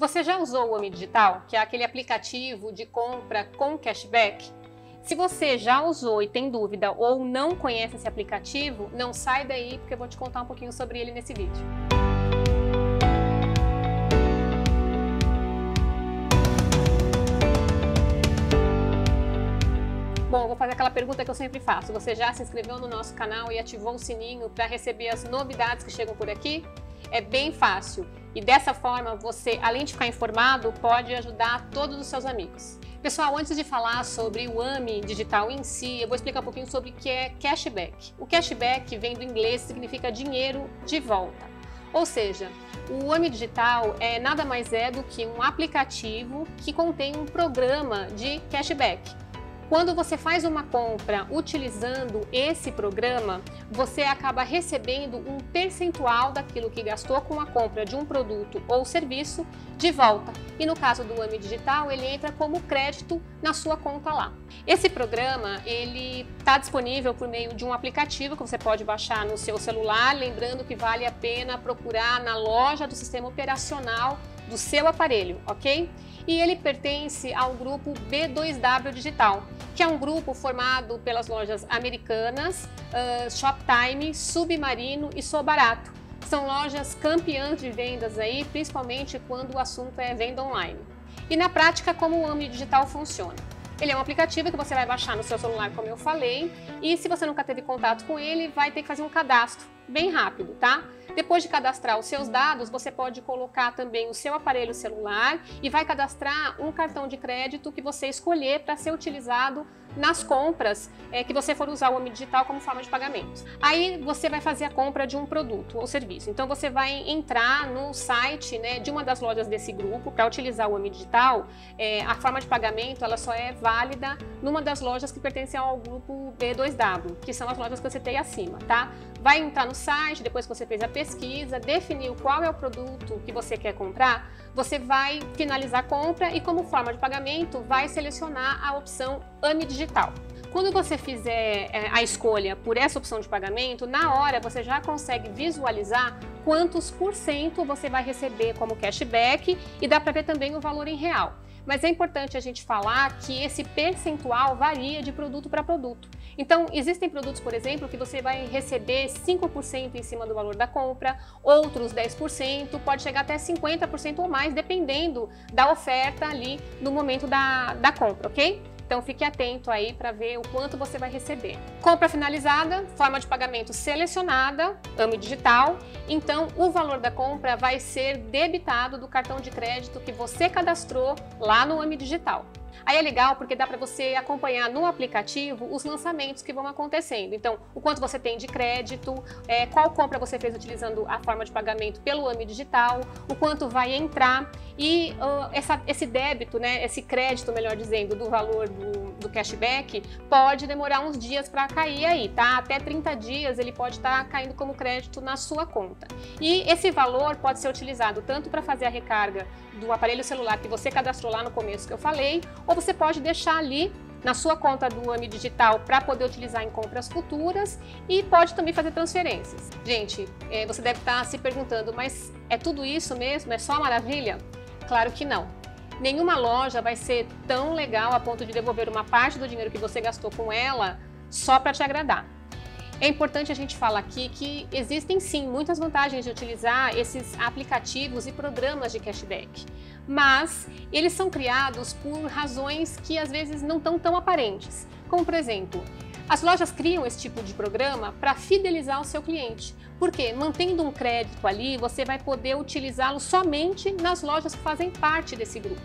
Você já usou o Ame Digital, que é aquele aplicativo de compra com cashback? Se você já usou e tem dúvida ou não conhece esse aplicativo, não sai daí porque eu vou te contar um pouquinho sobre ele nesse vídeo. Bom, vou fazer aquela pergunta que eu sempre faço. Você já se inscreveu no nosso canal e ativou o sininho para receber as novidades que chegam por aqui? É bem fácil e dessa forma você, além de ficar informado, pode ajudar todos os seus amigos. Pessoal, antes de falar sobre o Ame Digital em si, eu vou explicar um pouquinho sobre o que é cashback. O cashback vem do inglês, significa dinheiro de volta. Ou seja, o Ame Digital nada mais é do que um aplicativo que contém um programa de cashback. Quando você faz uma compra utilizando esse programa, você acaba recebendo um percentual daquilo que gastou com a compra de um produto ou serviço de volta. E no caso do Ame Digital, ele entra como crédito na sua conta lá. Esse programa ele está disponível por meio de um aplicativo que você pode baixar no seu celular, lembrando que vale a pena procurar na loja do sistema operacional do seu aparelho, ok? E ele pertence ao grupo B2W Digital, que é um grupo formado pelas lojas americanas, Shoptime, Submarino e Sou Barato. São lojas campeãs de vendas aí, principalmente quando o assunto é venda online. E na prática, como o Ame Digital funciona? Ele é um aplicativo que você vai baixar no seu celular, como eu falei, e se você nunca teve contato com ele, vai ter que fazer um cadastro bem rápido, tá? Depois de cadastrar os seus dados, você pode colocar também o seu aparelho celular e vai cadastrar um cartão de crédito que você escolher para ser utilizado nas compras que você for usar o Ame Digital como forma de pagamento. Aí você vai fazer a compra de um produto ou serviço. Então você vai entrar no site, né, de uma das lojas desse grupo para utilizar o Ame Digital. A forma de pagamento ela só é válida numa das lojas que pertencem ao grupo B2W, que são as lojas que eu citei acima, tá? Vai entrar no site, depois que você fez a pesquisa, definiu qual é o produto que você quer comprar, você vai finalizar a compra e como forma de pagamento vai selecionar a opção Ame Digital. Quando você fizer a escolha por essa opção de pagamento, na hora você já consegue visualizar quantos por cento você vai receber como cashback e dá para ver também o valor em real. Mas é importante a gente falar que esse percentual varia de produto para produto. Então, existem produtos, por exemplo, que você vai receber 5% em cima do valor da compra, outros 10%, pode chegar até 50% ou mais, dependendo da oferta ali no momento da compra, ok? Então fique atento aí para ver o quanto você vai receber. Compra finalizada, forma de pagamento selecionada, Ame Digital. Então o valor da compra vai ser debitado do cartão de crédito que você cadastrou lá no Ame Digital. Aí é legal porque dá para você acompanhar no aplicativo os lançamentos que vão acontecendo. Então, o quanto você tem de crédito, qual compra você fez utilizando a forma de pagamento pelo Ame Digital, o quanto vai entrar e esse débito, né, esse crédito, melhor dizendo, do valor do cashback pode demorar uns dias para cair aí, tá? Até 30 dias ele pode estar caindo como crédito na sua conta. E esse valor pode ser utilizado tanto para fazer a recarga do aparelho celular que você cadastrou lá no começo que eu falei, ou você pode deixar ali na sua conta do Ame Digital para poder utilizar em compras futuras e pode também fazer transferências. Gente, você deve estar se perguntando, mas é tudo isso mesmo? É só maravilha? Claro que não. Nenhuma loja vai ser tão legal a ponto de devolver uma parte do dinheiro que você gastou com ela só para te agradar. É importante a gente falar aqui que existem sim muitas vantagens de utilizar esses aplicativos e programas de cashback, mas eles são criados por razões que às vezes não estão tão aparentes, como por exemplo, as lojas criam esse tipo de programa para fidelizar o seu cliente, porque mantendo um crédito ali, você vai poder utilizá-lo somente nas lojas que fazem parte desse grupo.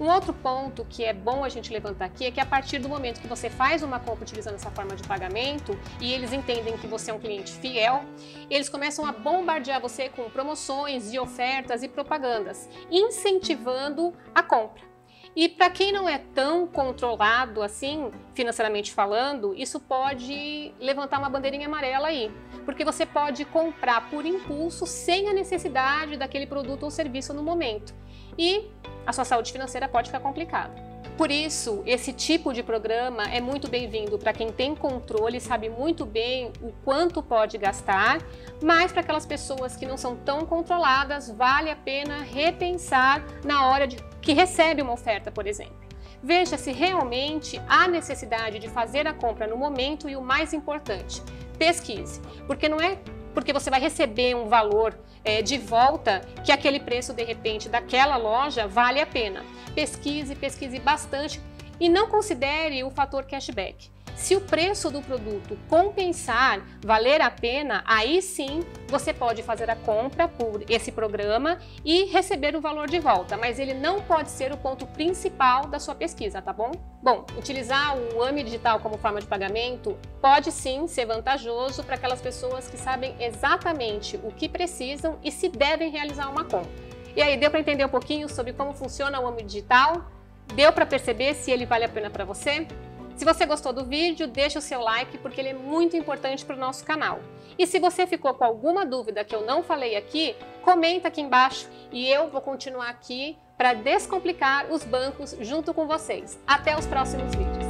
Um outro ponto que é bom a gente levantar aqui é que a partir do momento que você faz uma compra utilizando essa forma de pagamento e eles entendem que você é um cliente fiel, eles começam a bombardear você com promoções e ofertas e propagandas, incentivando a compra. E para quem não é tão controlado assim, financeiramente falando, isso pode levantar uma bandeirinha amarela aí, porque você pode comprar por impulso sem a necessidade daquele produto ou serviço no momento. E a sua saúde financeira pode ficar complicada. Por isso, esse tipo de programa é muito bem-vindo para quem tem controle, sabe muito bem o quanto pode gastar, mas para aquelas pessoas que não são tão controladas, vale a pena repensar na hora que recebe uma oferta, por exemplo. Veja se realmente há necessidade de fazer a compra no momento e, o mais importante, pesquise, porque não é porque você vai receber um valor de volta que aquele preço, de repente, daquela loja vale a pena. Pesquise, pesquise bastante e não considere o fator cashback. Se o preço do produto compensar, valer a pena, aí sim você pode fazer a compra por esse programa e receber o valor de volta, mas ele não pode ser o ponto principal da sua pesquisa, tá bom? Bom, utilizar o Ame Digital como forma de pagamento pode sim ser vantajoso para aquelas pessoas que sabem exatamente o que precisam e se devem realizar uma compra. E aí, deu para entender um pouquinho sobre como funciona o Ame Digital? Deu para perceber se ele vale a pena para você? Se você gostou do vídeo, deixa o seu like, porque ele é muito importante para o nosso canal. E se você ficou com alguma dúvida que eu não falei aqui, comenta aqui embaixo e eu vou continuar aqui para descomplicar os bancos junto com vocês. Até os próximos vídeos.